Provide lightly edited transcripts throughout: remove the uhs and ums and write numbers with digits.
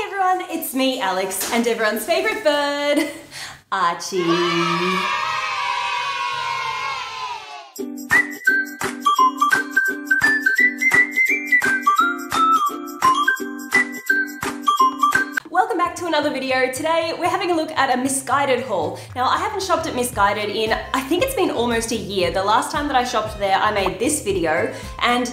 Hey everyone, it's me Alex and everyone's favourite bird, Archie. Welcome back to another video. Today we're having a look at a Missguided haul. Now I haven't shopped at Missguided in, I think it's been almost a year. The last time that I shopped there I made this video, and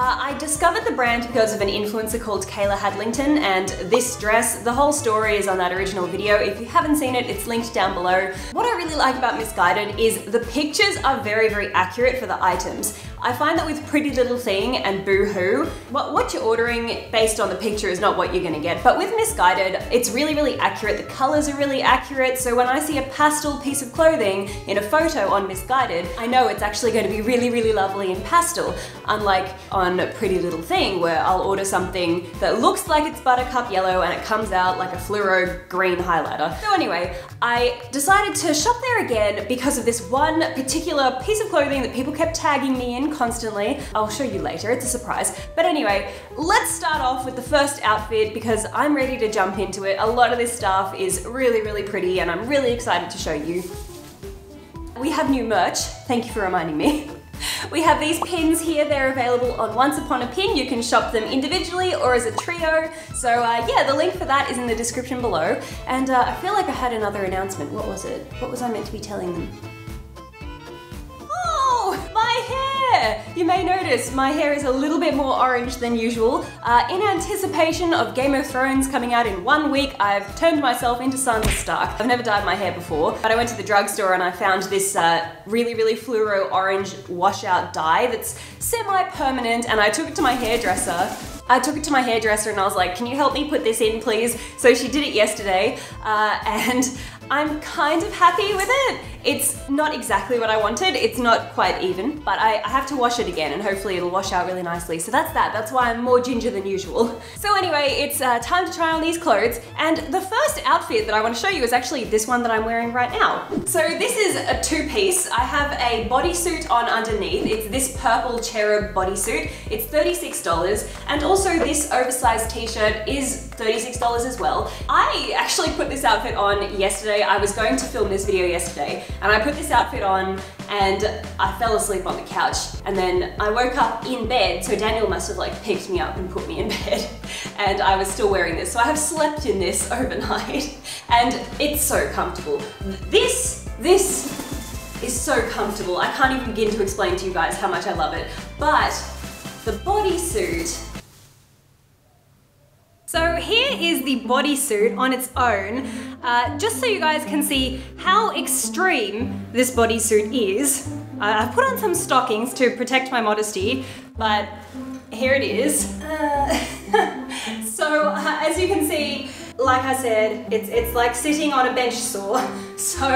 I discovered the brand because of an influencer called Kayla Hadlington, and this dress, the whole story is on that original video. If you haven't seen it, it's linked down below. What I really like about Missguided is the pictures are very, very accurate for the items. I find that with Pretty Little Thing and Boo Hoo, what you're ordering based on the picture is not what you're gonna get. But with Missguided, it's really, really accurate. The colors are really accurate. So when I see a pastel piece of clothing in a photo on Missguided, I know it's actually going to be really, really lovely in pastel, unlike on Pretty Little Thing, where I'll order something that looks like it's buttercup yellow and it comes out like a fluoro green highlighter. So anyway, I decided to shop there again because of this one particular piece of clothing that people kept tagging me in constantly. I'll show you later, it's a surprise. But anyway, let's start off with the first outfit because I'm ready to jump into it. A lot of this stuff is really, really pretty and I'm really excited to show you. We have new merch, thank you for reminding me. We have these pins here, they're available on Once Upon a Pin. You can shop them individually or as a trio. So yeah, the link for that is in the description below. And I feel like I had another announcement. What was it? What was I meant to be telling them? Oh, my hair! You may notice my hair is a little bit more orange than usual. In anticipation of Game of Thrones coming out in 1 week, I've turned myself into Sansa Stark. I've never dyed my hair before, but I went to the drugstore and I found this really, really fluoro orange washout dye that's semi-permanent, and I took it to my hairdresser. And I was like, can you help me put this in, please? So she did it yesterday, and I'm kind of happy with it. It's not exactly what I wanted. It's not quite even, but I have to wash it again and hopefully it'll wash out really nicely. So that's that. That's why I'm more ginger than usual. So anyway, it's time to try on these clothes. And the first outfit that I want to show you is actually this one that I'm wearing right now. So this is a two-piece. I have a bodysuit on underneath. It's this purple cherub bodysuit. It's $36. And also this oversized t-shirt is $36 as well. I actually put this outfit on yesterday. I was going to film this video yesterday and I put this outfit on and I fell asleep on the couch, and then I woke up in bed, so Daniel must have like picked me up and put me in bed, and I was still wearing this. So I have slept in this overnight and it's so comfortable. This is so comfortable. I can't even begin to explain to you guys how much I love it. But the bodysuit. So here is the bodysuit on its own, just so you guys can see how extreme this bodysuit is. I've put on some stockings to protect my modesty, but here it is. So as you can see, like I said, it's like sitting on a bench saw. So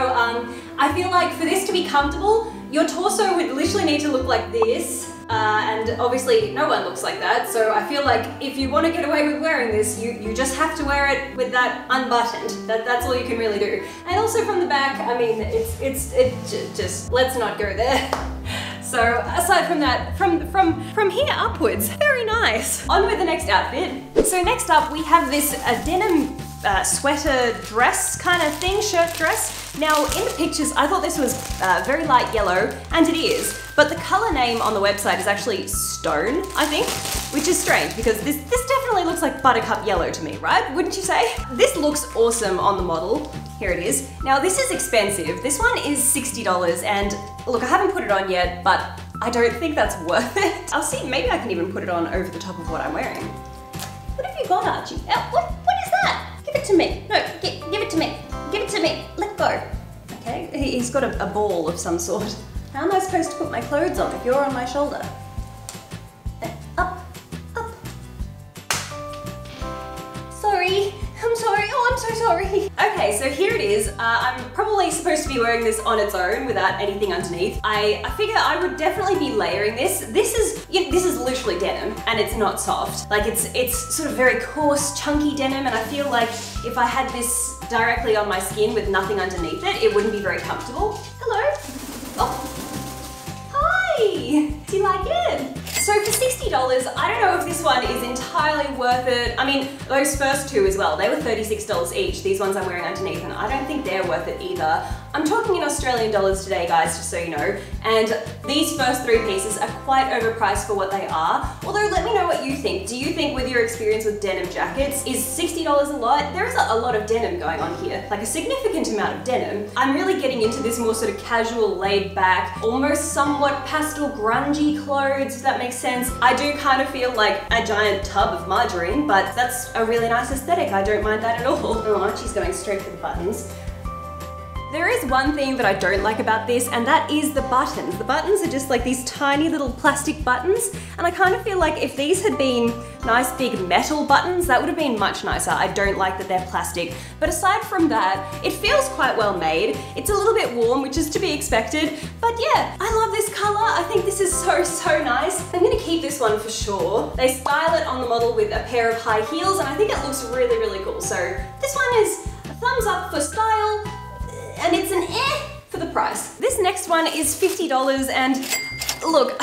I feel like for this to be comfortable, your torso would literally need to look like this. And obviously no one looks like that, so I feel like if you want to get away with wearing this, you just have to wear it with that unbuttoned. That's all you can really do. And also from the back, I mean, it just let's not go there. So aside from that, from here upwards, very nice. On with the next outfit. So next up we have this denim sweater dress kind of thing, shirt dress. Now, in the pictures, I thought this was very light yellow, and it is, but the color name on the website is actually Stone, I think, which is strange because this definitely looks like buttercup yellow to me, right? Wouldn't you say? This looks awesome on the model. Here it is. Now, this is expensive. This one is $60, and look, I haven't put it on yet, but I don't think that's worth it. I'll see, maybe I can even put it on over the top of what I'm wearing. What have you got, Archie? What is that? Give it to me. No, give it to me. Give it to me. Let go. Okay, he's got a ball of some sort. How am I supposed to put my clothes on if you're on my shoulder? Up, up. Sorry, I'm sorry. Oh, I'm so sorry. Okay, so here it is. I'm probably supposed to be wearing this on its own without anything underneath. I figure I would definitely be layering this. This is literally denim, and it's not soft. Like it's sort of very coarse, chunky denim, and I feel like if I had this directly on my skin with nothing underneath it, it wouldn't be very comfortable. Hello. Oh. Hi. Do you like it? So for $60, I don't know if this one is entirely worth it. I mean, those first two as well, they were $36 each. These ones I'm wearing underneath, and I don't think they're worth it either. I'm talking in Australian dollars today, guys, just so you know. And these first three pieces are quite overpriced for what they are. Although, let me know what you think. Do you think, with your experience with denim jackets, is $60 a lot? There is a lot of denim going on here, like a significant amount of denim. I'm really getting into this more sort of casual, laid back, almost somewhat pastel grungy clothes, if that makes sense. I do kind of feel like a giant tub of margarine, but that's a really nice aesthetic. I don't mind that at all. Oh, Archie's going straight for the buttons. There is one thing that I don't like about this, and that is the buttons. The buttons are just like these tiny little plastic buttons, and I kind of feel like if these had been nice big metal buttons, that would have been much nicer. I don't like that they're plastic. But aside from that, it feels quite well made. It's a little bit warm, which is to be expected. But yeah, I love this color. I think this is so, so nice. I'm gonna keep this one for sure. They style it on the model with a pair of high heels, and I think it looks really, really cool. So this one is a thumbs up for style, and it's an eh for the price. This next one is $50, and look,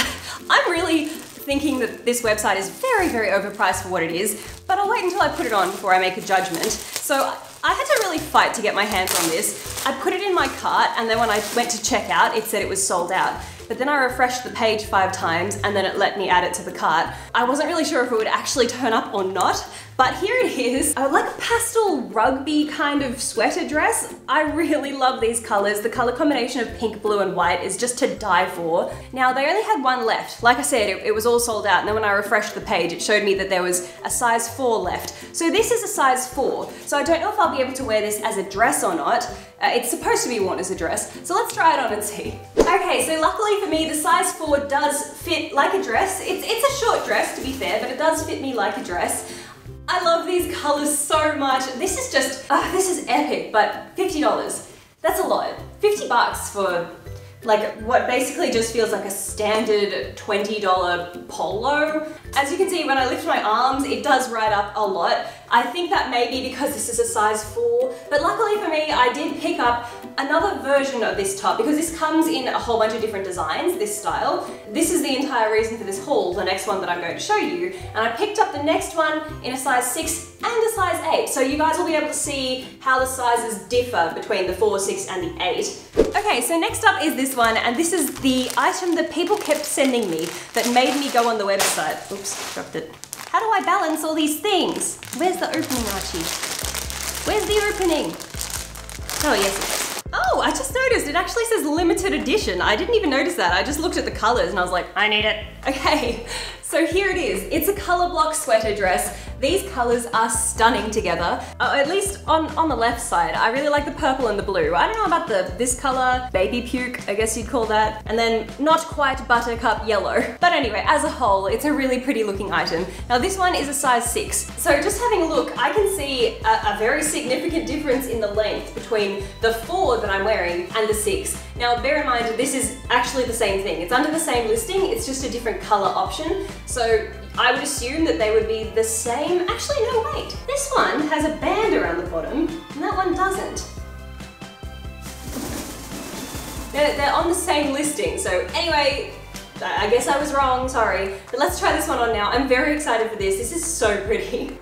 I'm really thinking that this website is very, very overpriced for what it is, but I'll wait until I put it on before I make a judgment. So I had to really fight to get my hands on this. I put it in my cart, and then when I went to check out, it said it was sold out. But then I refreshed the page 5 times, and then it let me add it to the cart. I wasn't really sure if it would actually turn up or not, but here it is. I like a pastel rugby kind of sweater dress. I really love these colors. The color combination of pink, blue, and white is just to die for. Now, they only had one left. Like I said, it was all sold out, and then when I refreshed the page, it showed me that there was a size 4 left. So this is a size 4. So I don't know if I'll be able to wear this as a dress or not. It's supposed to be worn as a dress. So let's try it on and see. Okay, so luckily for me, the size 4 does fit like a dress. It's a short dress, to be fair, but it does fit me like a dress. I love these colors so much. This is just, this is epic, but $50, that's a lot. 50 bucks for like what basically just feels like a standard $20 polo. As you can see, when I lift my arms, it does ride up a lot. I think that may be because this is a size 4, but luckily for me, I did pick up another version of this top because this comes in a whole bunch of different designs, this style. This is the entire reason for this haul, the next one that I'm going to show you. And I picked up the next one in a size 6 and a size 8. So you guys will be able to see how the sizes differ between the 4, 6 and the 8. Okay, so next up is this one, and this is the item that people kept sending me that made me go on the website. Oops, dropped it. How do I balance all these things? Where's the opening, Archie? Where's the opening? Oh, yes it is. Oh, I just noticed it actually says limited edition. I didn't even notice that. I just looked at the colors and I was like, I need it. Okay, so here it is. It's a color block sweater dress. These colors are stunning together, at least on the left side. I really like the purple and the blue. I don't know about this color, baby puke, I guess you'd call that, and then not quite buttercup yellow. But anyway, as a whole, it's a really pretty looking item. Now this one is a size 6. So just having a look, I can see a very significant difference in the length between the 4 that I'm wearing and the 6. Now bear in mind, this is actually the same thing. It's under the same listing, it's just a different color option. So I would assume that they would be the same. Actually, no, wait. This one has a band around the bottom, and that one doesn't. They're on the same listing, so anyway, I guess I was wrong, sorry. But let's try this one on now. I'm very excited for this. This is so pretty.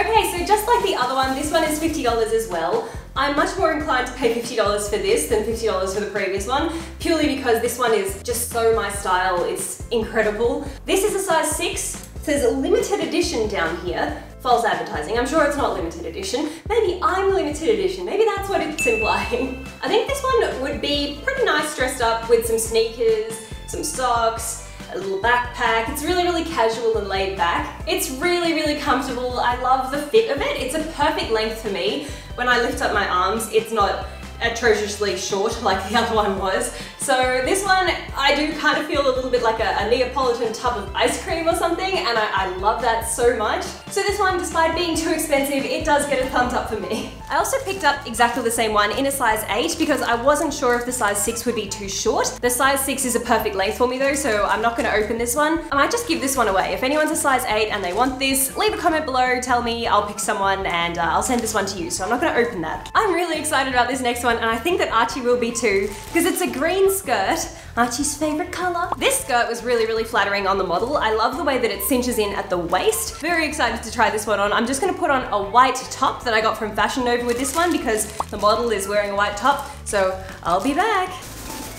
Okay, so just like the other one, this one is $50 as well. I'm much more inclined to pay $50 for this than $50 for the previous one, purely because this one is just so my style, it's incredible. This is a size 6, it says limited edition down here. False advertising. I'm sure it's not limited edition. Maybe I'm limited edition. Maybe that's what it's implying. I think this one would be pretty nice dressed up with some sneakers, some socks, a little backpack. It's really, really casual and laid back. It's really, really comfortable. I love the fit of it. It's a perfect length for me. When I lift up my arms, it's not atrociously short like the other one was. So this one, I do kind of feel a little bit like a Neapolitan tub of ice cream or something, and I love that so much. So this one, despite being too expensive, it does get a thumbs up for me. I also picked up exactly the same one in a size 8 because I wasn't sure if the size 6 would be too short. The size 6 is a perfect length for me though, so I'm not gonna open this one. I might just give this one away. If anyone's a size 8 and they want this, leave a comment below, tell me, I'll pick someone, and I'll send this one to you. So I'm not gonna open that. I'm really excited about this next one. one, and I think that Archie will be too, because it's a green skirt, Archie's favorite color. This skirt was really, really flattering on the model. I love the way that it cinches in at the waist. Very excited to try this one on. I'm just gonna put on a white top that I got from Fashion Nova with this one because the model is wearing a white top, so I'll be back.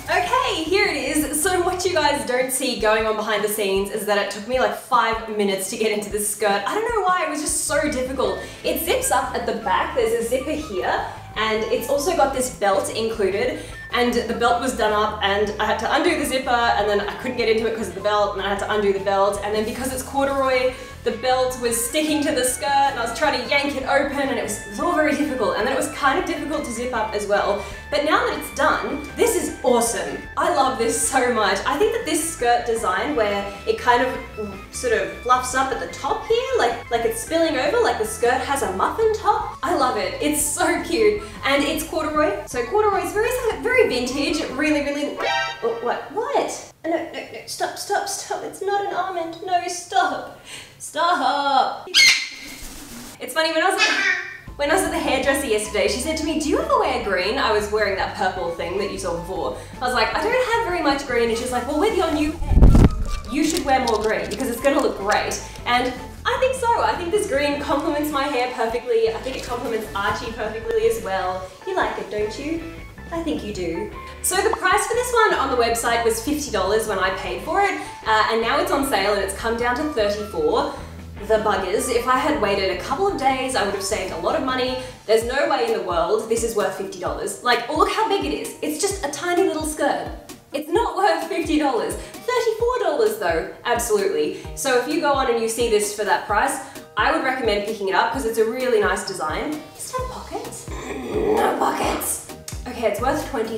Okay, here it is. So what you guys don't see going on behind the scenes is that it took me like 5 minutes to get into this skirt. I don't know why, it was just so difficult. It zips up at the back, there's a zipper here, and it's also got this belt included, and the belt was done up and I had to undo the zipper and then I couldn't get into it because of the belt and I had to undo the belt, and then because it's corduroy, the belt was sticking to the skirt and I was trying to yank it open and it was all very difficult, and then it was kind of difficult to zip up as well. But now that it's done, this is awesome. I love this so much. I think that this skirt design where it kind of sort of fluffs up at the top here, like it's spilling over, like the skirt has a muffin top. I love it. It's so cute. And it's corduroy. So corduroy is very vintage, really, really... Oh, what? What? No, no, no, stop, stop, stop. It's not an almond. No, stop. Stop. It's funny, when I was at the hairdresser yesterday, she said to me, do you ever wear green? I was wearing that purple thing that you saw before. I was like, I don't have very much green. And she's like, well, with your new hair, you should wear more green because it's gonna look great. And I think so. I think this green complements my hair perfectly. I think it complements Archie perfectly as well. You like it, don't you? I think you do. So the price for this one on the website was $50 when I paid for it, and now it's on sale and it's come down to $34. The buggers. If I had waited a couple of days, I would have saved a lot of money. There's no way in the world this is worth $50. Like, look how big it is. It's just a tiny little skirt. It's not worth $50. $34 though, absolutely. So if you go on and you see this for that price, I would recommend picking it up because it's a really nice design. Does it have pockets? No pockets. Okay, it's worth $20.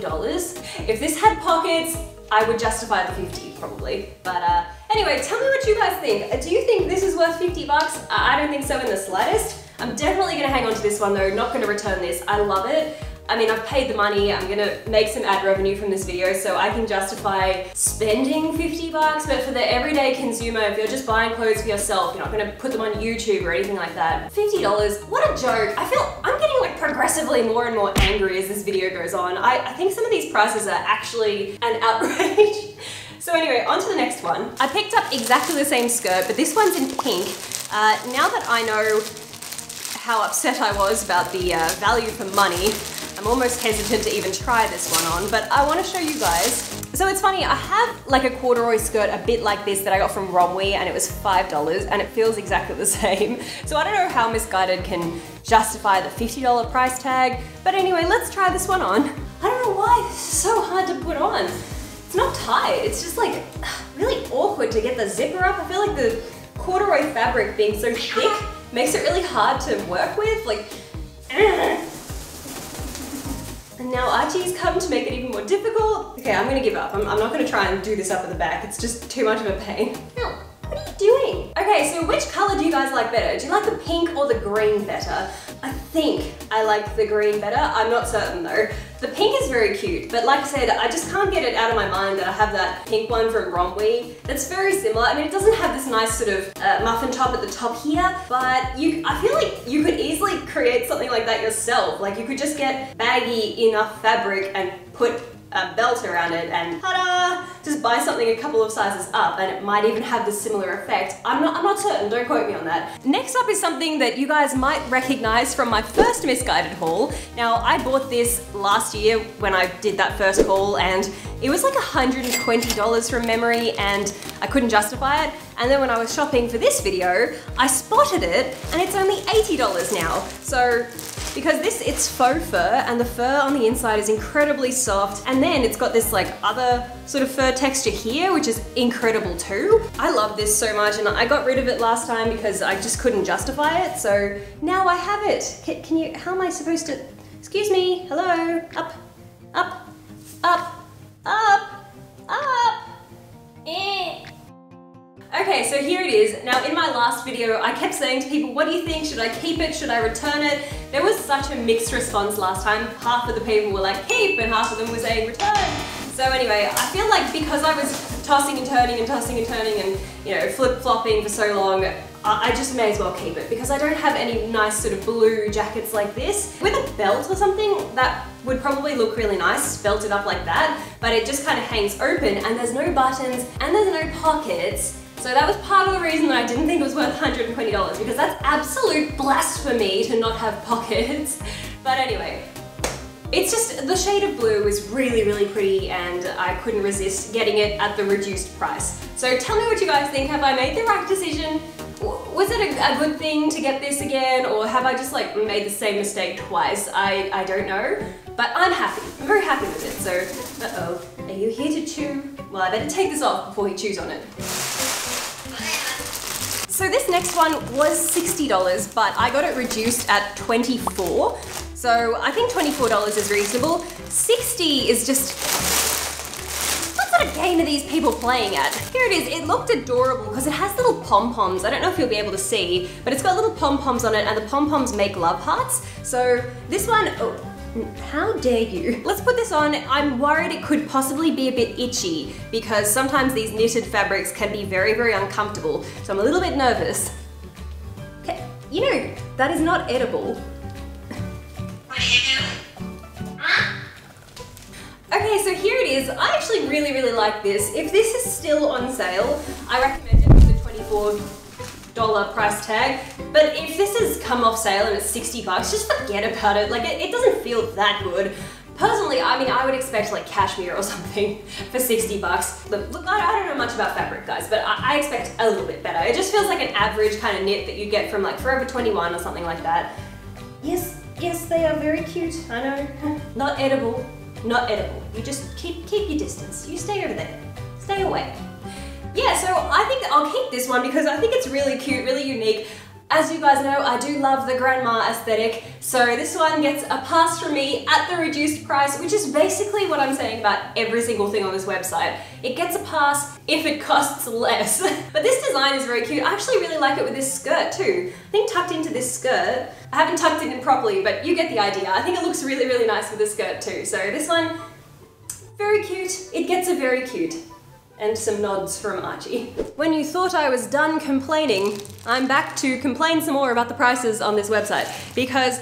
If this had pockets, I would justify the $50 probably. But anyway, tell me what you guys think. Do you think this is worth $50? I don't think so in the slightest. I'm definitely gonna hang on to this one though, not gonna return this. I love it. I mean, I've paid the money, I'm gonna make some ad revenue from this video so I can justify spending $50, but for the everyday consumer, if you're just buying clothes for yourself, you're not gonna put them on YouTube or anything like that. $50, what a joke. I feel, I'm getting like progressively more and more angry as this video goes on. I think some of these prices are actually an outrage. So anyway, on to the next one. I picked up exactly the same skirt, but this one's in pink. Now that I know how upset I was about the value for money, I'm almost hesitant to even try this one on, but I want to show you guys. So it's funny, I have like a corduroy skirt a bit like this that I got from Romwe and it was $5 and it feels exactly the same. So I don't know how Missguided can justify the $50 price tag, but anyway, let's try this one on. I don't know why this is so hard to put on. It's not tight, it's just like really awkward to get the zipper up. I feel like the corduroy fabric being so thick makes it really hard to work with, like, and now Archie's come to make it even more difficult. Okay, I'm gonna give up. I'm not gonna try and do this up at the back. It's just too much of a pain. No, what are you doing? Okay, so which color do you guys like better? Do you like the pink or the green better? I think I like the green better. I'm not certain though. The pink is very cute, but like I said, I just can't get it out of my mind that I have that pink one from Romwe. That's very similar. I mean, it doesn't have this nice sort of muffin top at the top here, but I feel like you could easily create something like that yourself. Like you could just get baggy enough fabric and put a belt around it and ta-da! Just buy something a couple of sizes up and it might even have the similar effect. I'm not certain, don't quote me on that. Next up is something that you guys might recognize from my first Missguided haul. Now, I bought this last year when I did that first haul and it was like $120 from memory and I couldn't justify it. And then when I was shopping for this video, I spotted it and it's only $80 now. So, because it's faux fur and the fur on the inside is incredibly soft, and then it's got this like other sort of fur texture here, which is incredible too. I love this so much and I got rid of it last time because I just couldn't justify it. So now I have it. Can you, how am I supposed to, excuse me, hello, up, up, up, up, up, eh. Okay, so here it is. Now in my last video, I kept saying to people, what do you think? Should I keep it? Should I return it? There was such a mixed response last time. Half of the people were like, keep, and half of them were saying, return. So anyway, I feel like because I was tossing and turning and, you know, flip-flopping for so long, I just may as well keep it because I don't have any nice sort of blue jackets like this. With a belt or something, that would probably look really nice, belted up like that, but it just kind of hangs open and there's no buttons and there's no pockets. So that was part of the reason that I didn't think it was worth $120 because that's absolute blasphemy to not have pockets. But anyway, it's just the shade of blue is really, really pretty and I couldn't resist getting it at the reduced price. So tell me what you guys think. Have I made the right decision? Was it a good thing to get this again, or have I just like made the same mistake twice? I don't know, but I'm happy. I'm very happy with it. So, are you here to chew? Well, I better take this off before he chews on it. So this next one was $60, but I got it reduced at $24. So I think $24 is reasonable. $60 is just... What game are these people playing at? Here it is. It looked adorable because it has little pom-poms. I don't know if you'll be able to see, but it's got little pom-poms on it and the pom-poms make love hearts. So this one, oh, how dare you? Let's put this on. I'm worried it could possibly be a bit itchy because sometimes these knitted fabrics can be very, very uncomfortable. So I'm a little bit nervous. Okay. You know, that is not edible. Okay, so here it is. I actually really, really like this. If this is still on sale, I recommend it for the $24 price tag. But if this has come off sale and it's $60, just forget about it. Like, it doesn't feel that good. Personally, I mean, I would expect like cashmere or something for $60. Look, I don't know much about fabric, guys, but I expect a little bit better. It just feels like an average kind of knit that you get from like Forever 21 or something like that. Yes, yes, they are very cute. I know. Not edible. Not edible. You just keep your distance. You stay over there. Stay away. Yeah, so I think I'll keep this one because I think it's really cute, really unique. As you guys know, I do love the grandma aesthetic, so this one gets a pass from me at the reduced price, which is basically what I'm saying about every single thing on this website. It gets a pass if it costs less. But this design is very cute. I actually really like it with this skirt too. I think tucked into this skirt, I haven't tucked it in properly, but you get the idea. I think it looks really, really nice with this skirt too. So this one, very cute. It gets a very cute. And some nods from Archie. When you thought I was done complaining, I'm back to complain some more about the prices on this website because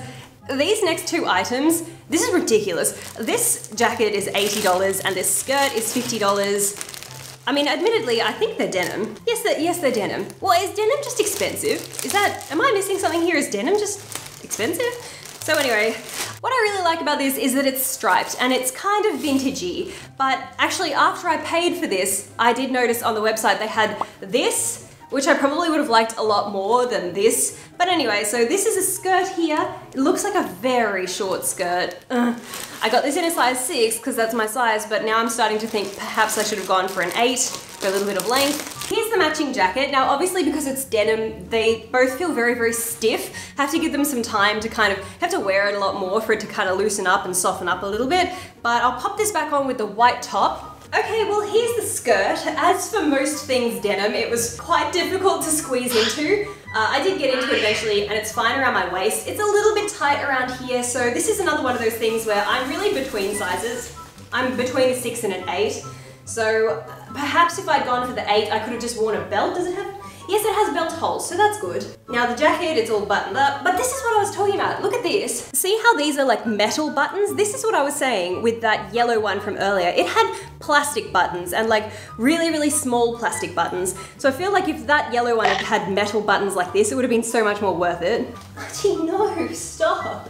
these next two items, this is ridiculous. This jacket is $80 and this skirt is $50. I mean, admittedly, I think they're denim. Yes, they're denim. Well, is denim just expensive? Am I missing something here? Is denim just expensive? So anyway, what I really like about this is that it's striped and it's kind of vintagey, but actually after I paid for this, I did notice on the website they had this, which I probably would have liked a lot more than this. But anyway, so this is a skirt here. It looks like a very short skirt. I got this in a size 6 because that's my size, but now I'm starting to think perhaps I should have gone for an 8 for a little bit of length. Here's the matching jacket. Now, obviously because it's denim, they both feel very, very stiff. Have to give them some time to kind of, have to wear it a lot more for it to kind of loosen up and soften up a little bit. But I'll pop this back on with the white top. Okay, well here's the skirt. As for most things denim, it was quite difficult to squeeze into. I did get into it eventually and it's fine around my waist. It's a little bit tight around here, so this is another one of those things where I'm really between sizes. I'm between a 6 and an 8. So perhaps if I'd gone for the 8, I could have just worn a belt. Does it have? Yes, it has belt holes, so that's good. Now the jacket, it's all buttoned up, but this is what I was talking about. Look at this. See how these are like metal buttons? This is what I was saying with that yellow one from earlier. It had plastic buttons and like really, really small plastic buttons. So I feel like if that yellow one had metal buttons like this, it would have been so much more worth it. Archie, no, stop.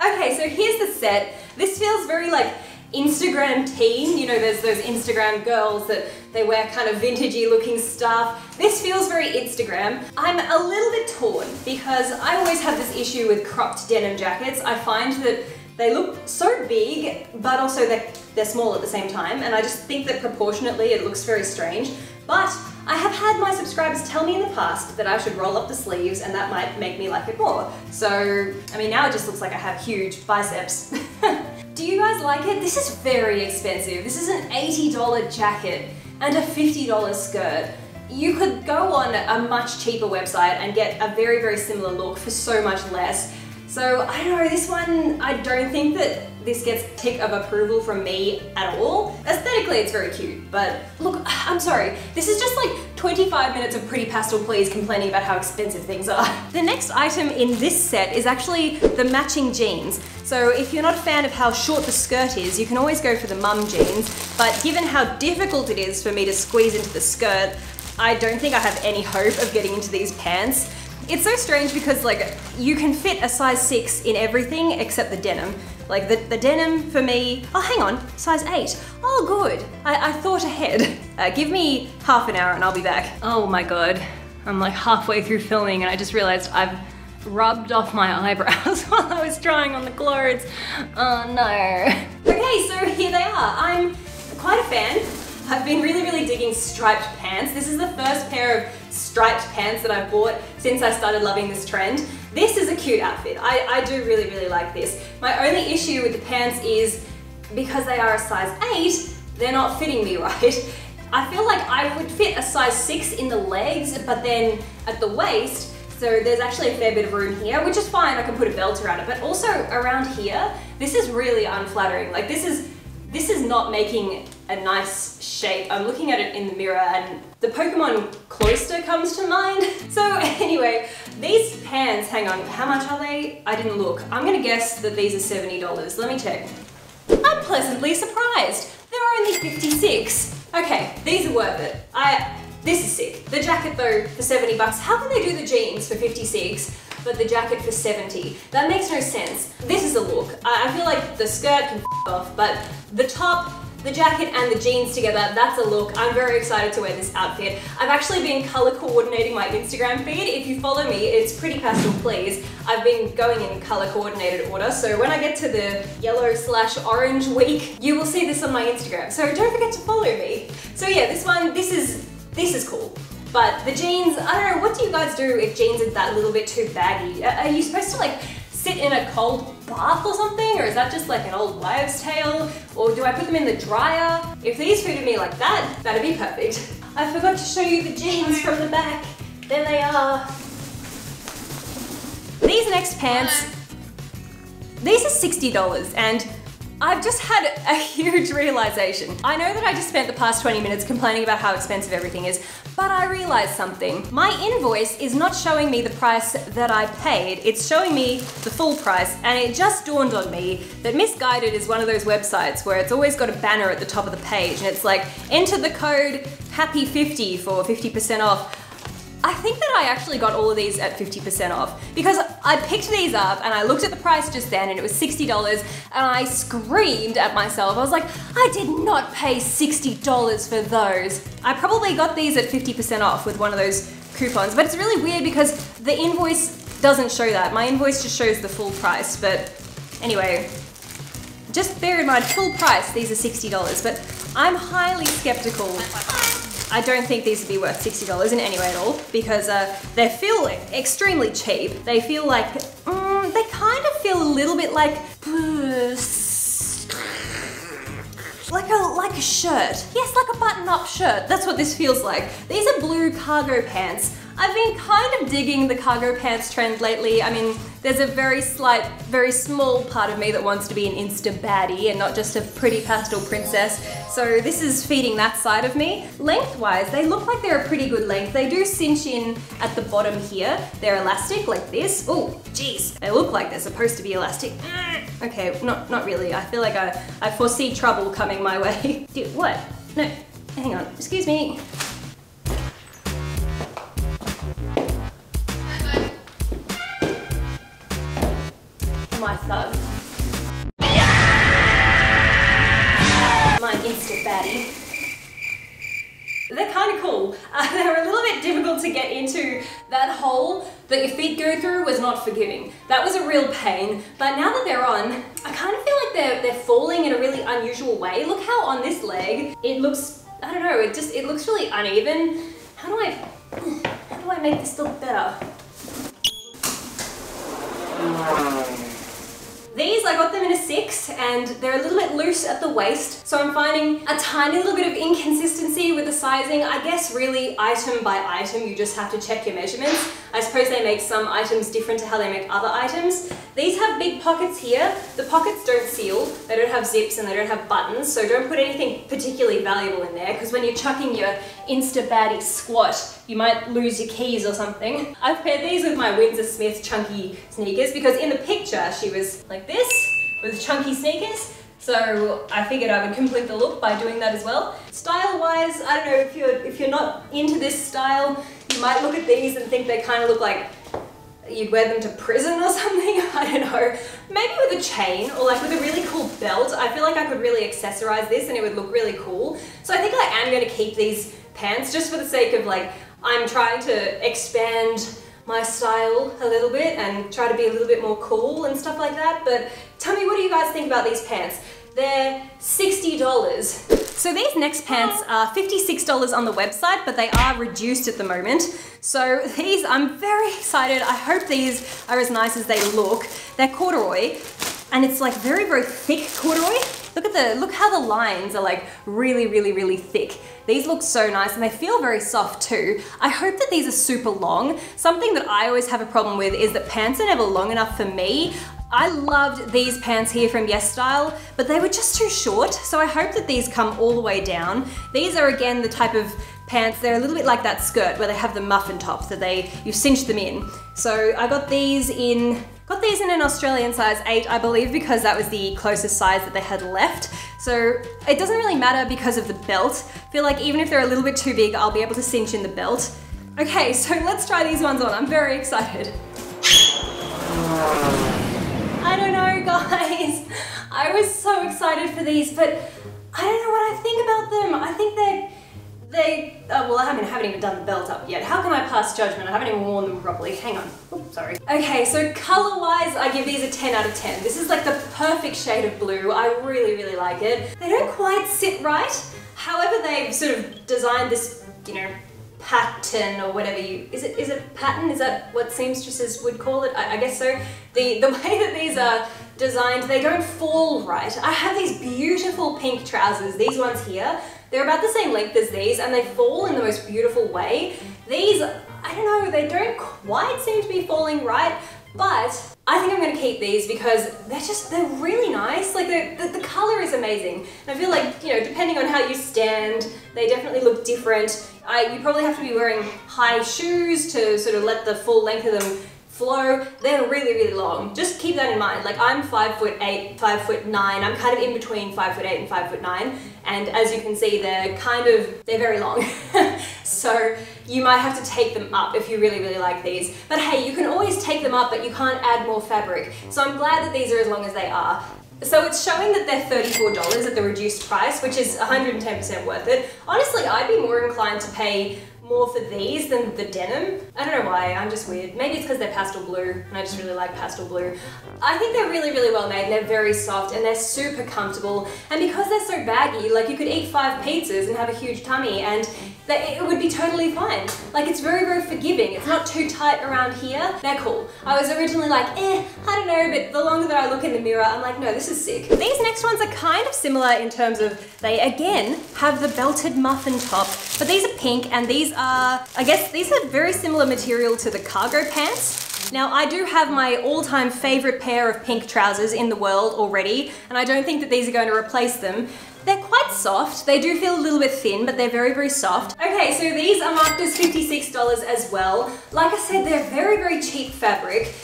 Okay, so here's the set. This feels very like Instagram teen, you know, there's those Instagram girls that they wear kind of vintagey looking stuff. This feels very Instagram. I'm a little bit torn because I always have this issue with cropped denim jackets. I find that they look so big, but also they're small at the same time. And I just think that proportionately it looks very strange. But I have had my subscribers tell me in the past that I should roll up the sleeves and that might make me like it more. So, I mean, now it just looks like I have huge biceps. Do you guys like it? This is very expensive. This is an $80 jacket and a $50 skirt. You could go on a much cheaper website and get a very, very similar look for so much less. So I don't know, this one, I don't think that this gets a tick of approval from me at all. Aesthetically, it's very cute, but look, I'm sorry. This is just like 25 minutes of Pretty Pastel Please complaining about how expensive things are. The next item in this set is actually the matching jeans. So if you're not a fan of how short the skirt is, you can always go for the mum jeans, but given how difficult it is for me to squeeze into the skirt, I don't think I have any hope of getting into these pants. It's so strange because like you can fit a size 6 in everything except the denim. Like the denim for me, oh hang on, size 8. Oh good, I thought ahead. Give me half an hour and I'll be back. Oh my god, I'm like halfway through filming and I just realized I've rubbed off my eyebrows while I was trying on the clothes. Oh no. Okay, so here they are. I'm quite a fan. I've been really digging striped pants. This is the first pair of striped pants that I've bought since I started loving this trend. This is a cute outfit. I do really like this. My only issue with the pants is because they are a size 8, they're not fitting me right. I feel like I would fit a size 6 in the legs, but then at the waist, so there's actually a fair bit of room here, which is fine, I can put a belt around it, but also around here, this is really unflattering. Like this is not making a nice shape. I'm looking at it in the mirror and the Pokemon Cloyster comes to mind. So anyway, these pants, hang on, how much are they? I didn't look. I'm gonna guess that these are $70. Let me check. I'm pleasantly surprised. They're only 56. Okay, these are worth it. This is sick. The jacket though for 70 bucks. How can they do the jeans for 56? But the jacket for 70. That makes no sense. This is a look. I feel like the skirt can f*** off, but the top, the jacket and the jeans together, that's a look. I'm very excited to wear this outfit. I've actually been color coordinating my Instagram feed. If you follow me, it's Pretty Pastel Please. I've been going in color coordinated order, so when I get to the yellow/orange week, you will see this on my Instagram. So don't forget to follow me. So yeah, this one, this is cool. But the jeans, I don't know, what do you guys do if jeans are that little bit too baggy? Are you supposed to like sit in a cold bath or something? Or is that just like an old wives' tale? Or do I put them in the dryer? If these fitted me like that, that'd be perfect. I forgot to show you the jeans from the back. There they are. These next pants, these are $60 and I've just had a huge realization. I know that I just spent the past 20 minutes complaining about how expensive everything is, but I realized something. My invoice is not showing me the price that I paid, it's showing me the full price, and it just dawned on me that Missguided is one of those websites where it's always got a banner at the top of the page and it's like, enter the code HAPPY50 for 50% off. I think that I actually got all of these at 50% off because I picked these up and I looked at the price just then and it was $60 and I screamed at myself. I was like, I did not pay $60 for those. I probably got these at 50% off with one of those coupons, but it's really weird because the invoice doesn't show that. My invoice just shows the full price, but anyway, just bear in mind, full price, these are $60, but I'm highly skeptical. I don't think these would be worth $60 in any way at all because they feel extremely cheap. They feel like, they kind of feel a little bit like a shirt. Yes, like a button-up shirt. That's what this feels like. These are blue cargo pants. I've been kind of digging the cargo pants trend lately. I mean, there's a very small part of me that wants to be an Insta baddie and not just a pretty pastel princess. So this is feeding that side of me. Lengthwise, they look like they're a pretty good length. They do cinch in at the bottom here. They're elastic like this. Oh, geez. They look like they're supposed to be elastic. Okay, not really. I feel like I foresee trouble coming my way. Dude, what? No, hang on, excuse me. My thug. Yeah! My Insta baddie. They're kind of cool. They're a little bit difficult to get into. That hole that your feet go through was not forgiving. That was a real pain. But now that they're on, I kind of feel like they're falling in a really unusual way. Look how on this leg, it looks, I don't know, it looks really uneven. How do I make this look better? These, I got them in a 6 and they're a little bit loose at the waist. So I'm finding a tiny little bit of inconsistency with the sizing. I guess really item by item you just have to check your measurements. I suppose they make some items different to how they make other items. These have big pockets here. The pockets don't seal, they don't have zips and they don't have buttons, so don't put anything particularly valuable in there, because when you're chucking your Insta baddie squat, you might lose your keys or something. I've paired these with my Windsor Smith chunky sneakers because in the picture she was like this with chunky sneakers. So I figured I would complete the look by doing that as well. Style-wise, I don't know, if you're not into this style, you might look at these and think they kind of look like you'd wear them to prison or something, I don't know. Maybe with a chain or like with a really cool belt. I feel like I could really accessorize this and it would look really cool. So I think I am going to keep these pants just for the sake of like, I'm trying to expand my style a little bit and try to be a little bit more cool and stuff like that. But tell me, what do you guys think about these pants? They're $60. So these next pants are $56 on the website, but they are reduced at the moment. So these, I'm very excited. I hope these are as nice as they look. They're corduroy and it's like very, very thick corduroy. Look at the, look how the lines are like really, really, really thick. These look so nice and they feel very soft too. I hope that these are super long. Something that I always have a problem with is that pants are never long enough for me. I loved these pants here from YesStyle, but they were just too short. So I hope that these come all the way down. These are again the type of pants, they're a little bit like that skirt where they have the muffin tops that you cinch them in. So I got these in, an Australian size 8, I believe, because that was the closest size that they had left. So it doesn't really matter because of the belt. I feel like even if they're a little bit too big, I'll be able to cinch in the belt. Okay, so let's try these ones on. I'm very excited. I don't know, guys. I was so excited for these, but I don't know what I think about them. I think well, I haven't even done the belt up yet. How can I pass judgment? I haven't even worn them properly. Hang on. Oops, sorry. Okay, so color-wise, I give these a 10 out of 10. This is like the perfect shade of blue. I really, really like it. They don't quite sit right. However, they've sort of designed this, you know, pattern or whatever you, is it pattern? Is that what seamstresses would call it? I guess so. The way that these are designed, they don't fall right. I have these beautiful pink trousers, these ones here. They're about the same length as these and they fall in the most beautiful way. These, I don't know, they don't quite seem to be falling right, but I think I'm going to keep these because they're really nice. Like the color is amazing. And I feel like, you know, depending on how you stand, they definitely look different. You probably have to be wearing high shoes to sort of let the full length of them flow. They're really, really long. Just keep that in mind. Like I'm 5'8", 5'9". I'm kind of in between 5'8" and 5'9". And as you can see, they're very long. So you might have to take them up if you really, really like these. But hey, you can always take them up, but you can't add more fabric. So I'm glad that these are as long as they are. So it's showing that they're $34 at the reduced price, which is 110% worth it. Honestly, I'd be more inclined to pay more for these than the denim. I don't know why, I'm just weird. Maybe it's because they're pastel blue and I just really like pastel blue. I think they're really, really well made. They're very soft and they're super comfortable. And because they're so baggy, like you could eat 5 pizzas and have a huge tummy and it would be totally fine. Like it's very, very forgiving. It's not too tight around here. They're cool. I was originally like, I don't know, but the longer that I look in the mirror, I'm like, no, this is sick. These next ones are kind of similar in terms of they again have the belted muffin top, but these are pink and these are, I guess these are very similar material to the cargo pants. Now I do have my all-time favorite pair of pink trousers in the world already, and I don't think that these are going to replace them. They're quite soft. They do feel a little bit thin, but they're very, very soft. Okay, so these are marked as $56 as well. Like I said, they're very, very cheap fabric.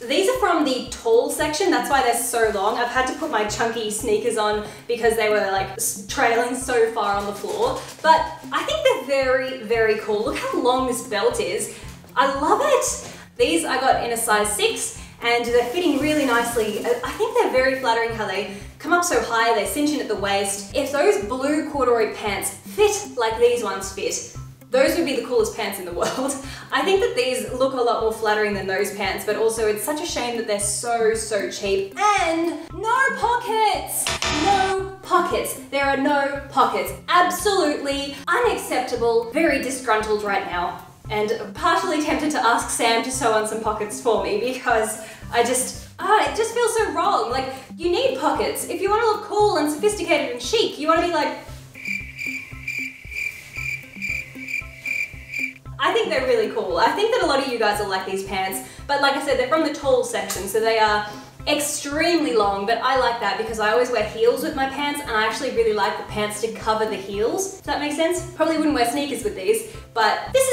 These are from the tall section, that's why they're so long. I've had to put my chunky sneakers on because they were like trailing so far on the floor. But I think they're very, very cool. Look how long this belt is. I love it. These I got in a size 6 and they're fitting really nicely. I think they're very flattering how they come up so high, they cinch in at the waist. If those blue corduroy pants fit like these ones fit, those would be the coolest pants in the world. I think that these look a lot more flattering than those pants, but also it's such a shame that they're so, so cheap. And no pockets! No pockets. There are no pockets. Absolutely unacceptable. Very disgruntled right now. And partially tempted to ask Sam to sew on some pockets for me because I just, It just feels so wrong. Like, you need pockets. If you want to look cool and sophisticated and chic, you want to be like... I think they're really cool. I think that a lot of you guys will like these pants, but like I said, they're from the tall section, so they are extremely long, but I like that because I always wear heels with my pants, and I actually really like the pants to cover the heels. Does that make sense? Probably wouldn't wear sneakers with these, but this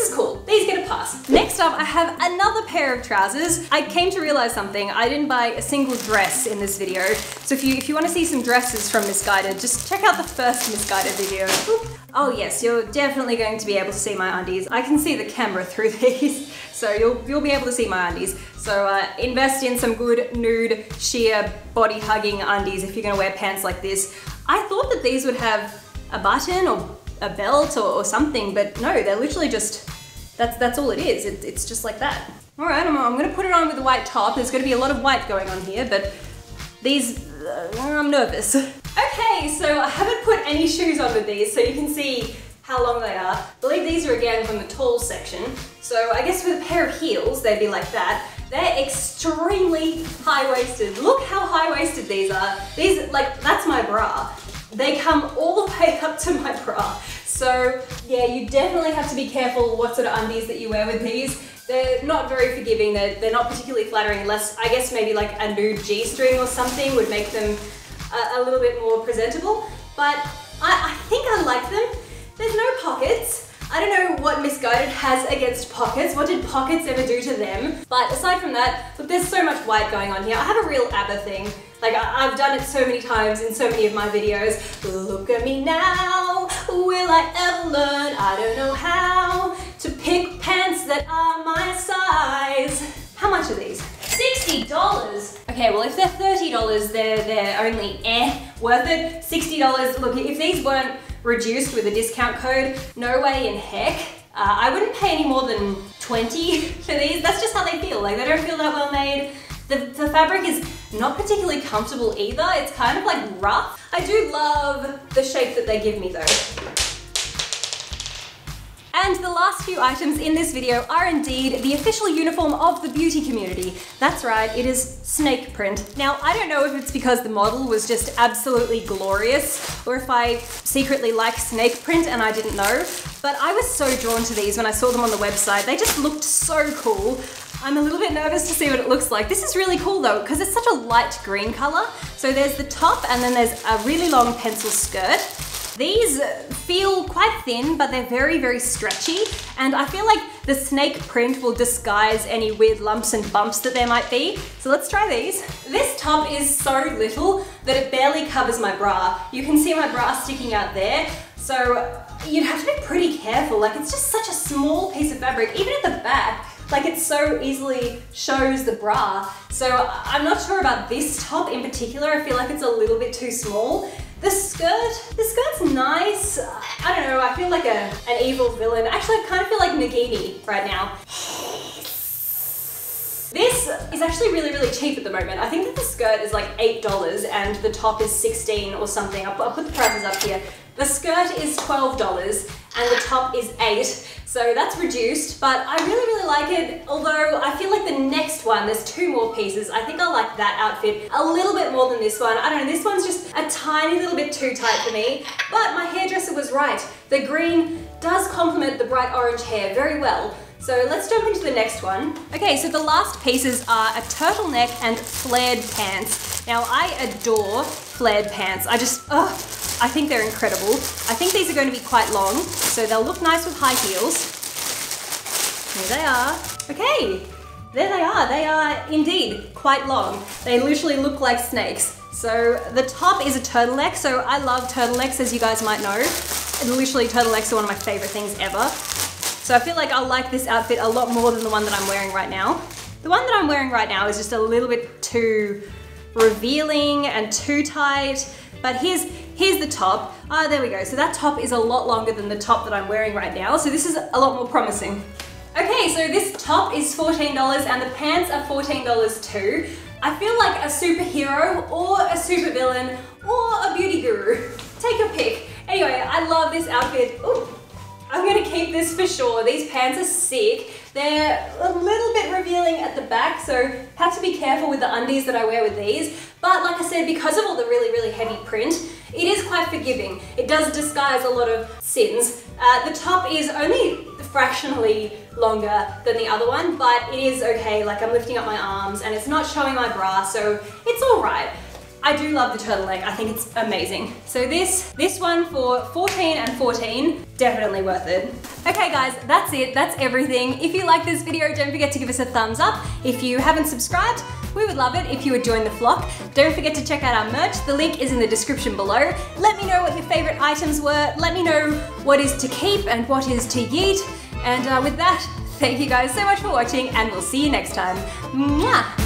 is cool. These get a pass. Next up, I have another pair of trousers. I came to realize something. I didn't buy a single dress in this video, so if you want to see some dresses from Missguided, just check out the first Missguided video. Oop. Oh yes, you're definitely going to be able to see my undies. I can see the camera through these, so you'll be able to see my undies. So invest in some good nude, sheer, body-hugging undies if you're gonna wear pants like this. I thought that these would have a button or a belt or something, but no, they're literally just, that's all it is. It's just like that. All right, I'm gonna put it on with the white top. There's gonna be a lot of white going on here, but these, I'm nervous. Okay, so I haven't put any shoes on with these, so you can see how long they are. I believe these are again from the tall section. So I guess with a pair of heels, they'd be like that. They're extremely high-waisted. Look how high-waisted these are. These, like, that's my bra. They come all the way up to my bra. So yeah, you definitely have to be careful what sort of undies that you wear with these. They're not very forgiving. They're not particularly flattering unless, I guess maybe like a nude G-string or something would make them a little bit more presentable, but I think I like them. There's no pockets. I don't know what Missguided has against pockets. What did pockets ever do to them? But aside from that, look, there's so much white going on here. I have a real ABBA thing. Like, I've done it so many times in so many of my videos. Look at me now, will I ever learn? I don't know how to pick pants that are my size. How much are these? $60! Okay, well if they're $30, they're only worth it. $60, look, if these weren't reduced with a discount code, no way in heck. I wouldn't pay any more than 20 for these. That's just how they feel. Like, they don't feel that well made. The fabric is not particularly comfortable either. It's kind of like rough. I do love the shape that they give me though. And the last few items in this video are indeed the official uniform of the beauty community. That's right, it is snake print. Now, I don't know if it's because the model was just absolutely glorious or if I secretly like snake print and I didn't know, but I was so drawn to these when I saw them on the website. They just looked so cool. I'm a little bit nervous to see what it looks like. This is really cool though, because it's such a light green color. So there's the top and then there's a really long pencil skirt. These feel quite thin, but they're very, very stretchy. And I feel like the snake print will disguise any weird lumps and bumps that there might be. So let's try these. This top is so little that it barely covers my bra. You can see my bra sticking out there. So you'd have to be pretty careful. Like, it's just such a small piece of fabric, even at the back. Like, it so easily shows the bra. So I'm not sure about this top in particular. I feel like it's a little bit too small. The skirt's nice. I don't know, I feel like an evil villain. Actually, I kind of feel like Nagini right now. This is actually really, really cheap at the moment. I think that the skirt is like $8 and the top is $16 or something. I'll put the prices up here. The skirt is $12 and the top is $8. So that's reduced, but I really, really like it. Although I feel like the next one, there's two more pieces. I think I like that outfit a little bit more than this one. I don't know, this one's just a tiny little bit too tight for me, but my hairdresser was right. The green does complement the bright orange hair very well. So let's jump into the next one. Okay, so the last pieces are a turtleneck and flared pants. Now I adore flared pants. I think they're incredible. I think these are going to be quite long, so they'll look nice with high heels. Here they are. Okay, there they are. They are indeed quite long. They literally look like snakes. So the top is a turtleneck, so I love turtlenecks, as you guys might know. Literally, turtlenecks are one of my favorite things ever. So I feel like I'll like this outfit a lot more than the one that I'm wearing right now. The one that I'm wearing right now is just a little bit too revealing and too tight, but here's the top. Ah, there we go. So that top is a lot longer than the top that I'm wearing right now, so this is a lot more promising. Okay, so this top is $14 and the pants are $14 too. I feel like a superhero or a supervillain or a beauty guru. Take your pick. Anyway, I love this outfit. Ooh. I'm gonna keep this for sure. These pants are sick. They're a little bit revealing at the back, so have to be careful with the undies that I wear with these. But like I said, because of all the really, really heavy print, it is quite forgiving. It does disguise a lot of sins. The top is only fractionally longer than the other one, but it is okay. Like, I'm lifting up my arms and it's not showing my bra, so it's all right. I do love the turtleneck. I think it's amazing. So this one for $14 and $14, definitely worth it. Okay guys, that's it. That's everything. If you like this video, don't forget to give us a thumbs up. If you haven't subscribed, we would love it if you would join the flock. Don't forget to check out our merch. The link is in the description below. Let me know what your favorite items were. Let me know what is to keep and what is to yeet. And with that, thank you guys so much for watching, and we'll see you next time. Mwah!